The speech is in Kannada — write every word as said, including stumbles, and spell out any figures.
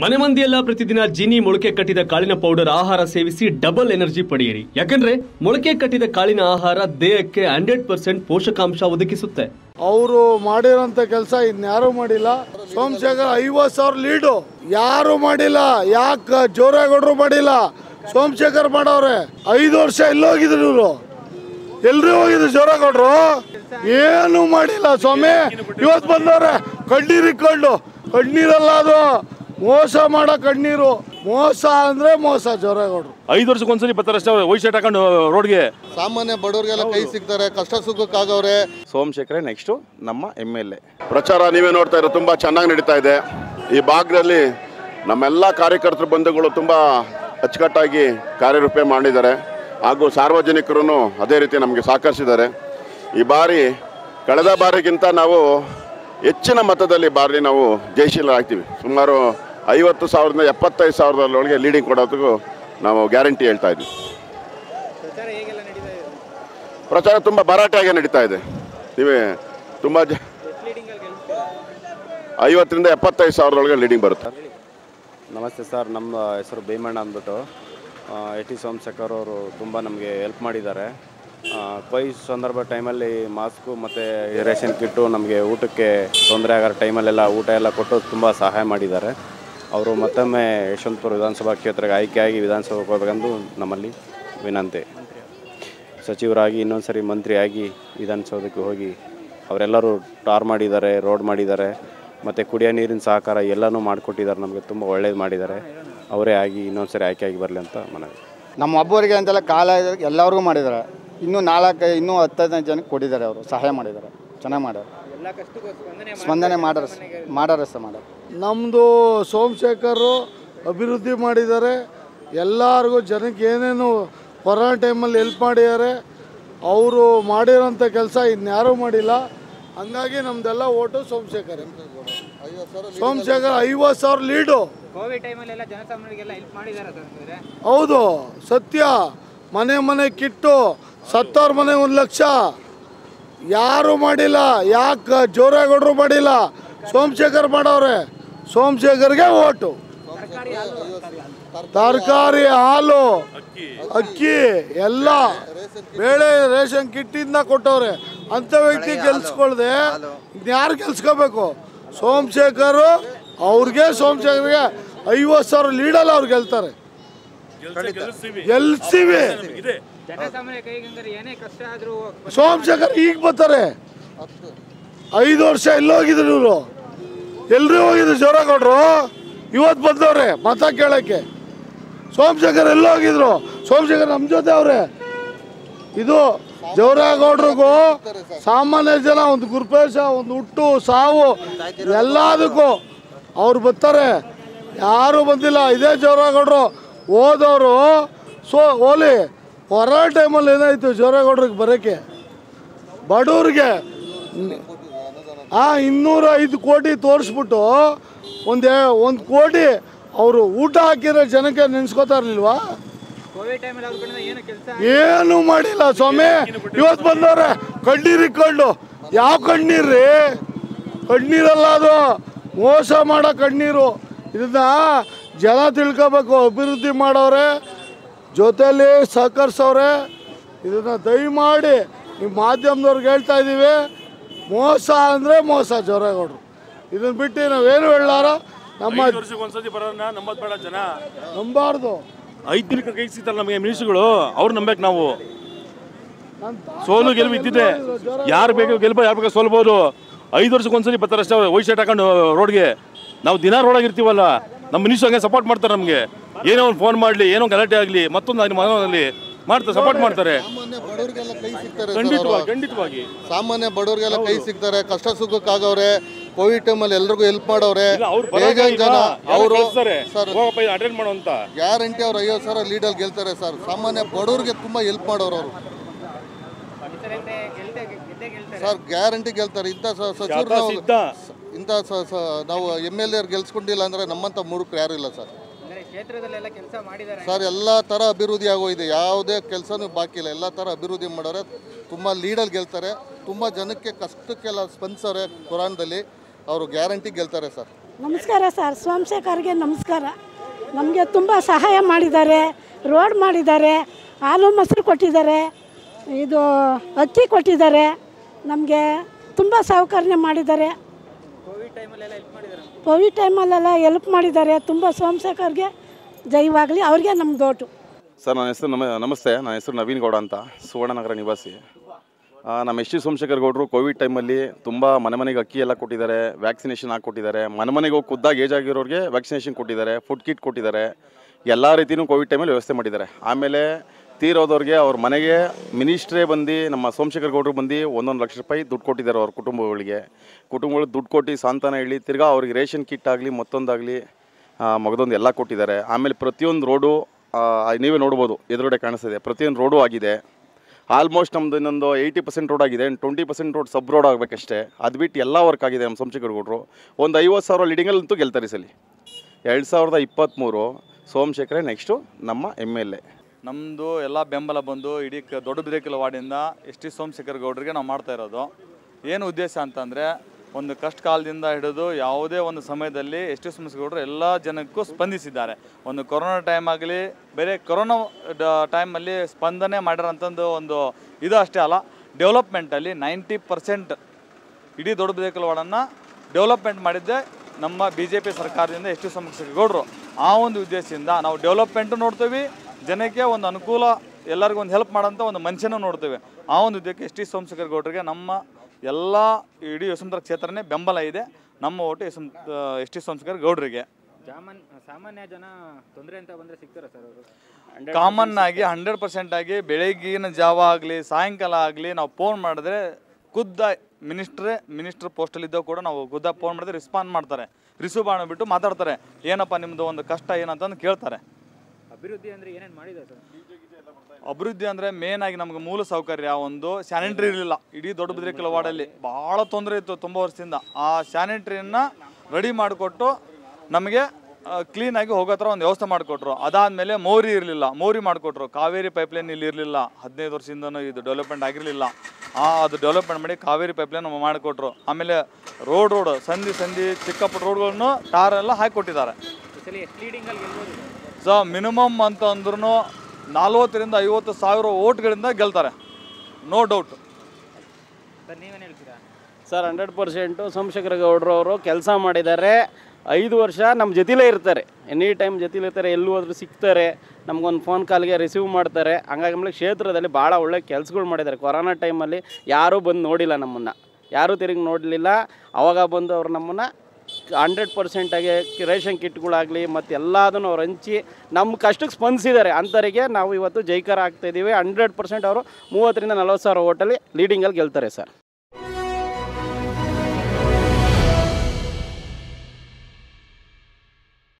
ಮನೆ ಮಂದಿಯೆಲ್ಲ ಪ್ರತಿದಿನ ಜಿನಿ ಮೊಳಕೆ ಕಟ್ಟಿದ ಕಾಳಿನ ಪೌಡರ್ ಆಹಾರ ಸೇವಿಸಿ ಡಬಲ್ ಎನರ್ಜಿ ಪಡೆಯಿರಿ. ಯಾಕಂದ್ರೆ ಮೊಳಕೆ ಕಟ್ಟಿದ ಕಾಳಿನ ಆಹಾರ ದೇಹಕ್ಕೆ ಹಂಡ್ರೆಡ್ ಪರ್ಸೆಂಟ್ ಪೋಷಕಾಂಶ ಒದಗಿಸುತ್ತೆ. ಅವರು ಮಾಡಿರೋಂತ ಕೆಲಸ ಇನ್ಯಾರು ಮಾಡಿಲ್ಲ. ಸೋಮಶೇಖರ್ ಐವತ್ತು ಸಾವಿರ ಲೀಡು ಯಾರು ಮಾಡಿಲ್ಲ, ಯಾಕೆ ಜೋರಾಗೌಡರು ಮಾಡಿಲ್ಲ, ಸೋಮಶೇಖರ್ ಮಾಡವ್ರೆ. ಐದು ವರ್ಷ ಎಲ್ಲೋಗಿದ್ರು ಇವರು, ಎಲ್ರು ಹೋಗಿದ್ರು ಜೋರಾಗೌಡರು, ಏನು ಮಾಡಿಲ್ಲ ಸ್ವಾಮಿ. ಇವತ್ತು ಬಂದವ್ರೆ ಕಣ್ಣೀರು ಇಕ್ಕೊಂಡು, ಕಣ್ಣೀರಲ್ಲ ಅದು ಮೋಸ ಮಾಡೋ ಕಣ್ಣೀರು, ಮೋಸ ಅಂದ್ರೆ ಮೋಸ. ಜೋರಾಗೌಡರು ಐದು ವರ್ಷಕ್ಕೆ ಒಂದ್ಸಲಿ ಬರ್ತಾರಷ್ಟೇ, ವೈಶಾಟ್ ಹಾಕೊಂಡು ರೋಡ್ಗೆ. ಸಾಮಾನ್ಯ ಬಡವರಿಗೆಲ್ಲ ಕೈ ಸಿಗ್ತಾರೆ, ಕಷ್ಟ ಸುಖಕ್ಕಾಗವ್ರೆ. ಸೋಮಶೇಖರೇ ನೆಕ್ಸ್ಟ್ ನಮ್ಮ ಎಮ್ ಎಲ್ ಎ. ಪ್ರಚಾರ ನೀವೇ ನೋಡ್ತಾ ಇರೋ ತುಂಬಾ ಚೆನ್ನಾಗಿ ನಡೀತಾ ಇದೆ. ಈ ಭಾಗದಲ್ಲಿ ನಮ್ಮೆಲ್ಲ ಕಾರ್ಯಕರ್ತರು ಬಂಧುಗಳು ತುಂಬಾ ಅಚ್ಚುಕಟ್ಟಾಗಿ ಕಾರ್ಯರೂಪೆ ಮಾಡಿದ್ದಾರೆ, ಹಾಗೂ ಸಾರ್ವಜನಿಕರು ಅದೇ ರೀತಿ ನಮಗೆ ಸಹಕರಿಸಿದ್ದಾರೆ. ಈ ಬಾರಿ ಕಳೆದ ಬಾರಿಗಿಂತ ನಾವು ಹೆಚ್ಚಿನ ಮತದಲ್ಲಿ ಬಾರಿ ನಾವು ಜಯಶೀಲರಾಗ್ತೀವಿ. ಸುಮಾರು ಐವತ್ತು ಸಾವಿರದಿಂದ ಎಪ್ಪತ್ತೈದು ಸಾವಿರದೊಳಗೆ ಲೀಡಿಂಗ್ ಕೊಡೋದಕ್ಕೂ ನಾವು ಗ್ಯಾರಂಟಿ ಹೇಳ್ತಾ ಇದ್ವಿ. ಪ್ರಚಾರ ತುಂಬ ಭರಾಟೆಯಾಗೆ ನಡೀತಾ ಇದೆ. ನೀವೇ ತುಂಬ ಜ ಐವತ್ತರಿಂದ ಎಪ್ಪತ್ತೈದು ಸಾವಿರದೊಳಗೆ ಲೀಡಿಂಗ್ ಬರುತ್ತೆ. ನಮಸ್ತೆ ಸರ್, ನಮ್ಮ ಹೆಸರು ಭೀಮಣ್ಣ ಅಂದ್ಬಿಟ್ಟು. ಎಸ್ ಟಿ ಸೋಮಶೇಖರ್ ಅವರು ತುಂಬ ನಮಗೆ ಹೆಲ್ಪ್ ಮಾಡಿದ್ದಾರೆ. ಕೊಯ್ ಸಂದರ್ಭ ಟೈಮಲ್ಲಿ ಮಾಸ್ಕು ಮತ್ತು ರೇಷನ್ ಕಿಟ್ಟು ನಮಗೆ ಊಟಕ್ಕೆ ತೊಂದರೆ ಆಗೋ ಟೈಮಲ್ಲೆಲ್ಲ ಊಟ ಎಲ್ಲ ಕೊಟ್ಟು ತುಂಬ ಸಹಾಯ ಮಾಡಿದ್ದಾರೆ ಅವರು. ಮತ್ತೊಮ್ಮೆ ಯಶವಂತಪುರ ವಿಧಾನಸಭಾ ಕ್ಷೇತ್ರಕ್ಕೆ ಆಯ್ಕೆಯಾಗಿ ವಿಧಾನಸಭೆಗೆ ಹೋಗಬೇಕೆಂದು ನಮ್ಮಲ್ಲಿ ವಿನಂತಿ. ಸಚಿವರಾಗಿ ಇನ್ನೊಂದು ಸರಿ ಮಂತ್ರಿಯಾಗಿ ವಿಧಾನಸೌಧಕ್ಕೆ ಹೋಗಿ ಅವರೆಲ್ಲರೂ ಟಾರ್ ಮಾಡಿದ್ದಾರೆ, ರೋಡ್ ಮಾಡಿದ್ದಾರೆ, ಮತ್ತು ಕುಡಿಯೋ ನೀರಿನ ಸಹಕಾರ ಎಲ್ಲನೂ ಮಾಡಿಕೊಟ್ಟಿದ್ದಾರೆ. ನಮಗೆ ತುಂಬ ಒಳ್ಳೇದು ಮಾಡಿದ್ದಾರೆ. ಅವರೇ ಆಗಿ ಇನ್ನೊಂದು ಸರಿ ಆಯ್ಕೆಯಾಗಿ ಬರಲಿ ಅಂತ ಮನವಿ. ನಮ್ಮ ಒಬ್ಬರಿಗೆ ಅಂತೆಲ್ಲ ಕಾಲ ಎಲ್ಲರಿಗೂ ಮಾಡಿದ್ದಾರೆ. ಇನ್ನೂ ನಾಲ್ಕು ಇನ್ನೂ ಹತ್ತೈದು ಜನಕ್ಕೆ ಕೊಟ್ಟಿದ್ದಾರೆ. ಅವರು ಸಹಾಯ ಮಾಡಿದ್ದಾರೆ, ಚೆನ್ನಾಗಿ ಮಾಡ್ಯಾರ, ಸ್ಪಂದನೆ ಮಾಡಾರ ಮಾಡಾರ ಸಹ ಮಾಡ್ಯಾರ. ನಮ್ಮದು ಸೋಮಶೇಖರು ಅಭಿವೃದ್ಧಿ ಮಾಡಿದ್ದಾರೆ. ಎಲ್ಲರಿಗೂ ಜನಕ್ಕೆ ಏನೇನು ಕೊರೋನಾ ಟೈಮಲ್ಲಿ ಹೆಲ್ಪ್ ಮಾಡಿದ್ದಾರೆ. ಅವರು ಮಾಡಿರೋಂಥ ಕೆಲಸ ಇನ್ಯಾರೂ ಮಾಡಿಲ್ಲ. ಹಂಗಾಗಿ ನಮ್ದೆಲ್ಲ ಓಟು ಸೋಮಶೇಖರ್. ಸೋಮಶೇಖರ್ ಐವತ್ತು ಸಾವಿರ ಲೀಡು. ಹೌದು ಸತ್ಯ. ಮನೆ ಮನೆ ಕಿಟ್ಟು, ಸತ್ತವ್ರ ಮನೆ ಒಂದು ಲಕ್ಷ. ಯಾರು ಮಾಡಿಲ್ಲ, ಯಾಕೆ ಜೋರಾಗೌಡರು ಮಾಡಿಲ್ಲ, ಸೋಮಶೇಖರ್ ಮಾಡವ್ರೆ. ಸೋಮಶೇಖರ್ಗೆ ಓಟು. ತರಕಾರಿ, ಹಾಲು, ಅಕ್ಕಿ ಎಲ್ಲ ಬೇಳೆ ರೇಷನ್ ಕಿಟ್ಟಿಂದ ಕೊಟ್ಟವ್ರೆ. ಅಂಥ ವ್ಯಕ್ತಿ ಕೆಲ್ಸ್ಕೊಳ್ದೆ ಯಾರು ಕೆಲ್ಸ್ಕೋಬೇಕು? ಸೋಮಶೇಖರು ಅವ್ರಿಗೆ, ಸೋಮಶೇಖರ್ಗೆ ಐವತ್ತು ಸಾವಿರ ಲೀಡಲ್ಲ ಅವ್ರು ಗೆಲ್ತಾರೆ. ಗೆಲ್ಸಿವಿ ಸೋಮಶೇಖರ್ ಈಗ ಬರ್ತಾರೆ. ಐದು ವರ್ಷ ಎಲ್ಲೋಗಿದ್ರು ಇವರು, ಎಲ್ರು ಹೋಗಿದ್ರು ಜೋರಾಗೌಡರು. ಇವತ್ತು ಬಂದವ್ರೆ ಮತ ಕೇಳಕ್ಕೆ. ಸೋಮಶೇಖರ್ ಎಲ್ಲೋಗಿದ್ರು? ಸೋಮಶೇಖರ್ ನಮ್ಮ ಜೊತೆ ಅವ್ರೆ. ಇದು ಜೋರಾಗೌಡ್ರಿಗೂ ಸಾಮಾನ್ಯ ಜನ ಒಂದು ಗುರುಪೇಶ, ಒಂದು ಹುಟ್ಟು, ಸಾವು ಎಲ್ಲದಕ್ಕೂ ಅವ್ರು ಬರ್ತಾರೆ. ಯಾರೂ ಬಂದಿಲ್ಲ. ಇದೇ ಜೋರಾಗೌಡರು ಹೋದವರು. ಸೋ ಹೋಲಿ ಹೊರ ಟೈಮಲ್ಲಿ ಏನಾಯಿತು ಜೋರಾಗೌಡ್ರಿಗೆ ಬರೋಕ್ಕೆ? ಬಡವ್ರಿಗೆ ಆ ಇನ್ನೂರ ಐದು ಕೋಟಿ ತೋರಿಸ್ಬಿಟ್ಟು ಒಂದೇ ಒಂದು ಕೋಟಿ ಅವರು ಊಟ ಹಾಕಿರೋ ಜನಕ್ಕೆ ನೆನೆಸ್ಕೋತಾರಲಿಲ್ವಾ? ಏನು ಮಾಡಿಲ್ಲ ಸ್ವಾಮಿ. ಇವತ್ತು ಬಂದವ್ರೆ ಕಣ್ಣೀರು ಇಕ್ಕೊಂಡು. ಯಾವ ಕಣ್ಣೀರ್ರಿ? ಕಣ್ಣೀರಲ್ಲ ಅದು, ಮೋಸ ಮಾಡೋ ಕಣ್ಣೀರು. ಇದನ್ನ ಜನ ತಿಳ್ಕೋಬೇಕು. ಅಭಿವೃದ್ಧಿ ಮಾಡೋರೆ, ಜೊತೆಯಲ್ಲಿ ಸಹಕರಿಸೋರೆ. ಇದನ್ನು ದಯಮಾಡಿ ನಿಮ್ಮ ಮಾಧ್ಯಮದವ್ರಿಗೆ ಹೇಳ್ತಾ ಇದ್ದೀವಿ. ಮೋಸ ಅಂದರೆ ಮೋಸ ಜೋರಾಗೌಡರು. ಇದನ್ನು ಬಿಟ್ಟು ನಾವೇನು ಹೇಳಾರ? ನಮ್ಮ ಜನ ನಂಬಾರ್ದು. ಐದು ದಿನಕ್ಕೆ ಕೈ ಸಿಗ್ತಾರೆ ನಮಗೆ ಮಿನಿಸ್ಟ್ರುಗಳು, ಅವ್ರು ನಂಬಬೇಕು ನಾವು. ಸೋಲು ಗೆಲುವು ಇದ್ದಿದೆ. ಯಾರು ಬೇಕು ಗೆಲ್ಬೋದು, ಯಾರು ಬೇಕು ಸೋಲ್ಬೋದು. ಐದು ವರ್ಷಕ್ಕೆ ಒಂದ್ಸಲಿ ಬರ್ತಾರಷ್ಟೇ ವೈಶಾಟ್ ಹಾಕೊಂಡು ರೋಡ್ಗೆ. ನಾವು ದಿನ ರೋಡಾಗಿರ್ತೀವಲ್ಲ, ನಮ್ಮ ಮಿನಿಸ್ಟ್ರು ಹಂಗೆ ಸಪೋರ್ಟ್ ಮಾಡ್ತಾರೆ ನಮಗೆ. ಏನೋ ಒಂದು ಫೋನ್ ಮಾಡಲಿ, ಏನೋ ಗಲಾಟೆ ಆಗಲಿ, ಮತ್ತೊಂದು ಆಗಲಿ, ಮನೋದಲ್ಲಿ ಮಾಡ್ತಾರೆ, ಸಪೋರ್ಟ್ ಮಾಡ್ತಾರೆ. ಖಂಡಿತವಾಗಿ ಖಂಡಿತವಾಗಿ ಸಾಮಾನ್ಯ ಬಡವರಿಗೆಲ್ಲ ಕೈ ಸಿಗ್ತಾರೆ, ಕಷ್ಟ ಸುಖಕ್ಕಾಗವ್ರೆ. ಕೋವಿಡ್ ಟೈಮಲ್ಲಿ ಎಲ್ರಿಗೂ ಹೆಲ್ಪ್ ಮಾಡೋರೆ. ಗ್ಯಾರಂಟಿ ಅವ್ರು ಐವತ್ತು ಸಾವಿರ ಲೀಡಲ್ಲಿ ಗೆಲ್ತಾರೆ ಸರ್. ಸಾಮಾನ್ಯ ಬಡವ್ರಿಗೆ ತುಂಬಾ ಹೆಲ್ಪ್ ಮಾಡೋರು ಅವರು ಸರ್. ಗ್ಯಾರಂಟಿ ಗೆಲ್ತಾರೆ. ಇಂಥ ಸಚಿವರು ಇಂಥ ನಾವು ಎಮ್ ಎಲ್ ಎ ಗೆಲ್ಸ್ಕೊಂಡಿಲ್ಲ ಅಂದ್ರೆ ನಮ್ಮಂತ ಮೂರ್ಖರು ಯಾರು ಇಲ್ಲ ಸರ್. ಸರ್ ಎಲ್ಲ ಥರ ಅಭಿವೃದ್ಧಿ ಆಗೋಗಿದೆ. ಯಾವುದೇ ಕೆಲಸನೂ ಬಾಕಿ ಇಲ್ಲ. ಎಲ್ಲ ಥರ ಅಭಿವೃದ್ಧಿ ಮಾಡೋರೆ. ತುಂಬ ಲೀಡಲ್ಲಿ ಗೆಲ್ತಾರೆ. ತುಂಬ ಜನಕ್ಕೆ ಕಷ್ಟಕ್ಕೆಲ್ಲ ಸ್ಪಂದಿಸೋರೆ. ಕುರಾನ್ದಲ್ಲಿ ಅವರು ಗ್ಯಾರಂಟಿ ಗೆಲ್ತಾರೆ ಸರ್. ನಮಸ್ಕಾರ ಸರ್, ಸೋಮಶೇಖರ್ಗೆ ನಮಸ್ಕಾರ. ನಮಗೆ ತುಂಬ ಸಹಾಯ ಮಾಡಿದ್ದಾರೆ, ರೋಡ್ ಮಾಡಿದ್ದಾರೆ, ಹಾಲು ಮೊಸರು ಕೊಟ್ಟಿದ್ದಾರೆ, ಇದು ಅಕ್ಕಿ ಕೊಟ್ಟಿದ್ದಾರೆ, ನಮಗೆ ತುಂಬ ಸಹಕರಣೆ ಮಾಡಿದ್ದಾರೆ. ಕೋವಿಡ್ ಟೈಮಲ್ಲೆಲ್ಲ ಹೆಲ್ಪ್ ಮಾಡಿದ್ದಾರೆ ತುಂಬ. ಸೋಮಶೇಖರ್ಗೆ ಜೈವಾಗಲಿ, ಅವ್ರಿಗೆ ನಮ್ಮ ದೋಟು. ಸರ್, ನನ್ನ ಹೆಸರು ನಮ ನಮಸ್ತೆ ನನ್ನ ಹೆಸರು ನವೀನ್ ಗೌಡ ಅಂತ, ಸುವರ್ಣನಗರ ನಿವಾಸಿ. ನಮ್ಮ ಎಸ್ ಟಿ ಸೋಮಶೇಖರ್ ಗೌಡರು ಕೋವಿಡ್ ಟೈಮಲ್ಲಿ ತುಂಬ ಮನೆ ಮನೆಗೆ ಅಕ್ಕಿ ಎಲ್ಲ ಕೊಟ್ಟಿದ್ದಾರೆ, ವ್ಯಾಕ್ಸಿನೇಷನ್ ಹಾಕ್ಕೊಟ್ಟಿದ್ದಾರೆ, ಮನೆ ಮನೆಗೆ ಹೋಗಿ ಖುದ್ದಾಗಿ ಏಜ್ ಆಗಿರೋರಿಗೆ ವ್ಯಾಕ್ಸಿನೇಷನ್ ಕೊಟ್ಟಿದ್ದಾರೆ, ಫುಡ್ ಕಿಟ್ ಕೊಟ್ಟಿದ್ದಾರೆ, ಎಲ್ಲ ರೀತಿಯೂ ಕೋವಿಡ್ ಟೈಮಲ್ಲಿ ವ್ಯವಸ್ಥೆ ಮಾಡಿದ್ದಾರೆ. ಆಮೇಲೆ ತೀರೋದವ್ರಿಗೆ ಅವ್ರ ಮನೆಗೆ ಮಿನಿಸ್ಟ್ರೇ ಬಂದು, ನಮ್ಮ ಸೋಮಶೇಖರ್ ಗೌಡರು ಬಂದು ಒಂದೊಂದು ಲಕ್ಷ ರೂಪಾಯಿ ದುಡ್ಡು ಕೊಟ್ಟಿದ್ದಾರೆ ಅವ್ರ ಕುಟುಂಬಗಳಿಗೆ. ಕುಟುಂಬಗಳು ದುಡ್ಡು ಕೊಟ್ಟು ಸಾಂತ್ವನ ಹೇಳಿ ತಿರ್ಗಾ ಅವ್ರಿಗೆ ರೇಷನ್ ಕಿಟ್ ಆಗಲಿ ಮತ್ತೊಂದಾಗಲಿ ಮಗದೊಂದು ಎಲ್ಲ ಕೊಟ್ಟಿದ್ದಾರೆ. ಆಮೇಲೆ ಪ್ರತಿಯೊಂದು ರೋಡು ನೀವೇ ನೋಡ್ಬೋದು, ಎದುರುಗಡೆ ಕಾಣಿಸ್ತಿದೆ, ಪ್ರತಿಯೊಂದು ರೋಡು ಆಗಿದೆ. ಆಲ್ಮೋಸ್ಟ್ ನಮ್ಮದು ಇನ್ನೊಂದು ಏಯ್ಟಿ ಪರ್ಸೆಂಟ್ ರೋಡ್ ಆಗಿದೆ, twenty percent road sub road ಆಗಬೇಕಷ್ಟೇ. ಅದು ಬಿಟ್ಟು ಎಲ್ಲ ವರ್ಕ್ ಆಗಿದೆ. ನಮ್ಮ ಸೋಮಶೇಖರ್ ಗೌಡರು ಒಂದು ಐವತ್ತು ಸಾವಿರ ಲೀಡಿಂಗಲ್ಲಂತೂ ಗೆಲ್ತಾರೆ. ಸಲ ಎರಡು ಸಾವಿರದ ಇಪ್ಪತ್ತ್ಮೂರು ಸೋಮಶೇಖರೇ ನೆಕ್ಸ್ಟು ನಮ್ಮ ಎಮ್ ಎಲ್ ಎ. ನಮ್ಮದು ಎಲ್ಲ ಬೆಂಬಲ ಬಂದು ಇಡೀ ದೊಡ್ಡಬಿದಕೆರೆ ವಾರ್ಡಿಂದ ಎಸ್ ಟಿ ಸೋಮಶೇಖರ್ ಗೌಡರಿಗೆ ನಾವು ಮಾಡ್ತಾ ಇರೋದು. ಏನು ಉದ್ದೇಶ ಅಂತಂದರೆ, ಒಂದು ಕಷ್ಟ ಕಾಲದಿಂದ ಹಿಡಿದು ಯಾವುದೇ ಒಂದು ಸಮಯದಲ್ಲಿ ಎಸ್ ಟಿ ಸೋಮಶೇಖರ್ ಗೌಡರು ಎಲ್ಲ ಜನಕ್ಕೂ ಸ್ಪಂದಿಸಿದ್ದಾರೆ. ಒಂದು ಕೊರೋನಾ ಟೈಮ್ ಆಗಲಿ, ಬೇರೆ ಕೊರೋನಾ ಟೈಮಲ್ಲಿ ಸ್ಪಂದನೆ ಮಾಡಿರೋಂಥದ್ದು ಒಂದು ಇದು ಅಷ್ಟೇ ಅಲ್ಲ, ಡೆವಲಪ್ಮೆಂಟಲ್ಲಿ ನೈಂಟಿ ಪರ್ಸೆಂಟ್ ಇಡೀ ದೊಡ್ಡಬಿದಕೆರೆ ವಾರ್ಡನ್ನು ಡೆವಲಪ್ಮೆಂಟ್ ಮಾಡಿದ್ದೆ ನಮ್ಮ ಬಿ ಜೆ ಪಿ ಸರ್ಕಾರದಿಂದ ಎಸ್ ಟಿ ಸೋಮಶೇಖರ್ ಗೌಡರು. ಆ ಒಂದು ಉದ್ದೇಶದಿಂದ ನಾವು ಡೆವಲಪ್ಮೆಂಟು ನೋಡ್ತೀವಿ, ಜನಕ್ಕೆ ಒಂದು ಅನುಕೂಲ, ಎಲ್ಲರಿಗೂ ಒಂದು ಹೆಲ್ಪ್ ಮಾಡೋಂಥ ಒಂದು ಮನುಷ್ಯನೂ ನೋಡ್ತೇವೆ. ಆ ಒಂದು ಇದಕ್ಕೆ ಎಸ್ ಟಿ ಸೋಮಶೇಖರ್ ಗೌಡರಿಗೆ ನಮ್ಮ ಎಲ್ಲ ಇಡೀ ಯಶವಂತಪುರ ಕ್ಷೇತ್ರನೇ ಬೆಂಬಲ ಇದೆ. ನಮ್ಮ ಓಟು ಯಶ್ ಎಸ್ ಟಿ ಸೋಮಶೇಖರ್ ಗೌಡರಿಗೆ. ಸಾಮಾನ್ಯ ಜನ ತೊಂದರೆ ಅಂತ ಬಂದರೆ ಸಿಗ್ತಾರೆ ಸರ್ ಅವರು. ಕಾಮನ್ ಆಗಿ ಹಂಡ್ರೆಡ್ ಪರ್ಸೆಂಟ್ ಆಗಿ ಬೆಳಗಿನ ಜಾವ ಆಗಲಿ ಸಾಯಂಕಾಲ ಆಗಲಿ ನಾವು ಫೋನ್ ಮಾಡಿದ್ರೆ ಖುದ್ದ ಮಿನಿಸ್ಟ್ರೇ ಮಿನಿಸ್ಟ್ರ್ ಪೋಸ್ಟಲ್ಲಿದ್ದವು ಕೂಡ ನಾವು ಖುದ್ದ ಫೋನ್ ಮಾಡಿದ್ರೆ ರಿಸ್ಪಾಂಡ್ ಮಾಡ್ತಾರೆ, ರಿಸೀವ್ ಮಾಡಿಬಿಟ್ಟು ಮಾತಾಡ್ತಾರೆ. ಏನಪ್ಪ ನಿಮ್ಮದು ಒಂದು ಕಷ್ಟ ಏನಂತಂದು ಕೇಳ್ತಾರೆ. ಅಭಿವೃದ್ಧಿ ಅಂದರೆ ಏನೇನು ಮಾಡಿದೆ ಸರ್? ಅಭಿವೃದ್ಧಿ ಅಂದರೆ ಮೇನ್ ಆಗಿ ನಮಗೆ ಮೂಲ ಸೌಕರ್ಯ, ಒಂದು ಸ್ಯಾನಿಟ್ರಿ ಇರಲಿಲ್ಲ. ಇಡೀ ದೊಡ್ಡಬಿದಕೆರೆ ವಾರ್ಡಲ್ಲಿ ಭಾಳ ತೊಂದರೆ ಇತ್ತು ತುಂಬ ವರ್ಷದಿಂದ. ಆ ಸ್ಯಾನಿಟ್ರಿಯನ್ನು ರೆಡಿ ಮಾಡಿಕೊಟ್ಟು ನಮಗೆ ಕ್ಲೀನಾಗಿ ಹೋಗೋ ಥರ ಒಂದು ವ್ಯವಸ್ಥೆ ಮಾಡಿಕೊಟ್ರು. ಅದಾದಮೇಲೆ ಮೋರಿ ಇರಲಿಲ್ಲ, ಮೋರಿ ಮಾಡಿಕೊಟ್ರು. ಕಾವೇರಿ ಪೈಪ್ಲೈನ್ ಇಲ್ಲಿ ಇರಲಿಲ್ಲ, ಹದಿನೈದು ವರ್ಷದಿಂದನೂ ಇದು ಡೆವಲಪ್ಮೆಂಟ್ ಆಗಿರಲಿಲ್ಲ. ಆ ಅದು ಡೆವಲಪ್ಮೆಂಟ್ ಮಾಡಿ ಕಾವೇರಿ ಪೈಪ್ಲೈನ್ ಮಾಡಿಕೊಟ್ರು. ಆಮೇಲೆ ರೋಡ್ ರೋಡ್ ಸಂಧಿ ಸಂಧಿ ಚಿಕ್ಕಪುಟ್ಟ ರೋಡ್ಗಳನ್ನು ಟಾರೆಲ್ಲ ಹಾಕಿಕೊಟ್ಟಿದ್ದಾರೆ. ಸೊ ಮಿನಿಮಮ್ ಅಂತ ಅಂದ್ರೂ ನಲ್ವತ್ತರಿಂದ ಐವತ್ತು ಸಾವಿರ ಓಟ್ಗಳಿಂದ ಗೆಲ್ತಾರೆ, ನೋ ಡೌಟ್. ಸರ್, ನೀವೇನು ಹೇಳ್ತೀರಾ? ಸರ್, ಹಂಡ್ರೆಡ್ ಪರ್ಸೆಂಟು ಸೋಮಶೇಖರ್ ಗೌಡ್ರವರು ಕೆಲಸ ಮಾಡಿದ್ದಾರೆ. ಐದು ವರ್ಷ ನಮ್ಮ ಜೊತೆಲೇ ಇರ್ತಾರೆ, ಎನಿ ಟೈಮ್ ಜೊತೆಲಿರ್ತಾರೆ, ಎಲ್ಲೂ ಹೋದ್ರೂ ಸಿಗ್ತಾರೆ, ನಮಗೊಂದು ಫೋನ್ ಕಾಲ್ಗೆ ರಿಸೀವ್ ಮಾಡ್ತಾರೆ. ಹಂಗಾಗಿ ನಮಗೆ ಕ್ಷೇತ್ರದಲ್ಲಿ ಭಾಳ ಒಳ್ಳೆ ಕೆಲಸಗಳು ಮಾಡಿದ್ದಾರೆ. ಕೊರೋನಾ ಟೈಮಲ್ಲಿ ಯಾರೂ ಬಂದು ನೋಡಿಲ್ಲ ನಮ್ಮನ್ನು, ಯಾರೂ ತಿರುಗಿ ನೋಡಲಿಲ್ಲ. ಆವಾಗ ಬಂದು ಅವ್ರು ನಮ್ಮನ್ನು ಹಂಡ್ರೆಡ್ ಪರ್ಸೆಂಟಾಗಿ ರೇಷನ್ ಕಿಟ್ಗಳಾಗಲಿ ಮತ್ತು ಎಲ್ಲದನ್ನು ಅವ್ರು ಹಂಚಿ ನಮ್ಮ ಕಷ್ಟಕ್ಕೆ ಸ್ಪಂದಿಸಿದ್ದಾರೆ. ಅಂಥವರಿಗೆ ನಾವು ಇವತ್ತು ಜೈಕಾರ ಆಗ್ತಾಯಿದ್ದೀವಿ. ಹಂಡ್ರೆಡ್ ಪರ್ಸೆಂಟ್ ಅವರು ಮೂವತ್ತರಿಂದ ನಲ್ವತ್ತು ಸಾವಿರ ಓಟಲ್ಲಿ ಲೀಡಿಂಗಲ್ಲಿ ಗೆಲ್ತಾರೆ ಸರ್.